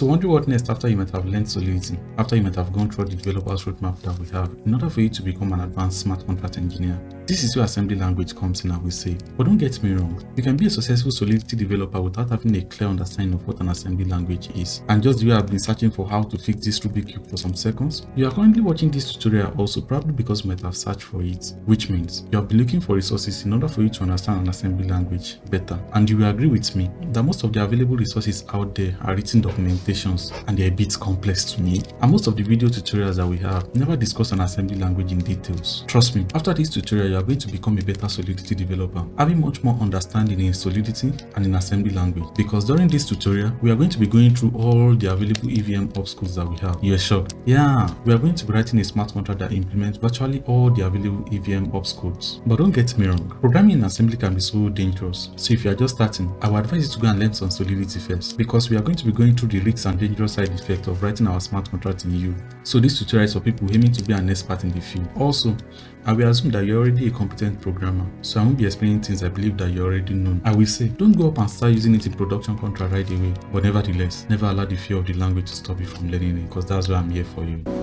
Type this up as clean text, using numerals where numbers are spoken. So wondering what next after you might have learned Solidity, after you might have gone through the developer's roadmap that we have in order for you to become an advanced smart contract engineer. This is where assembly language comes in, I will say. But don't get me wrong, you can be a successful Solidity developer without having a clear understanding of what an assembly language is. And just the way I've been searching for how to fix this Rubik's Cube for some seconds, you are currently watching this tutorial also probably because you might have searched for it, which means you have been looking for resources in order for you to understand an assembly language better. And you will agree with me that most of the available resources out there are written documentations and they are a bit complex to me. And most of the video tutorials that we have never discuss an assembly language in details. Trust me, after this tutorial, you are going to become a better Solidity developer, having much more understanding in Solidity and in assembly language. Because during this tutorial, we are going to be going through all the available EVM opcodes that we have. You are shocked? Yeah, we are going to be writing a smart contract that implements virtually all the available EVM opcodes. But don't get me wrong, programming in assembly can be so dangerous. So if you are just starting, I would advise you to go and learn some Solidity first, because we are going to be going through the risks and dangerous side effects of writing our smart contract in U. So this tutorial is for people aiming to be an expert in the field. Also, I will assume that you already a competent programmer, so I won't be explaining things I believe that you already know. I will say, don't go up and start using it in production contract right away, but nevertheless, never allow the fear of the language to stop you from learning it, because that's why I'm here for you.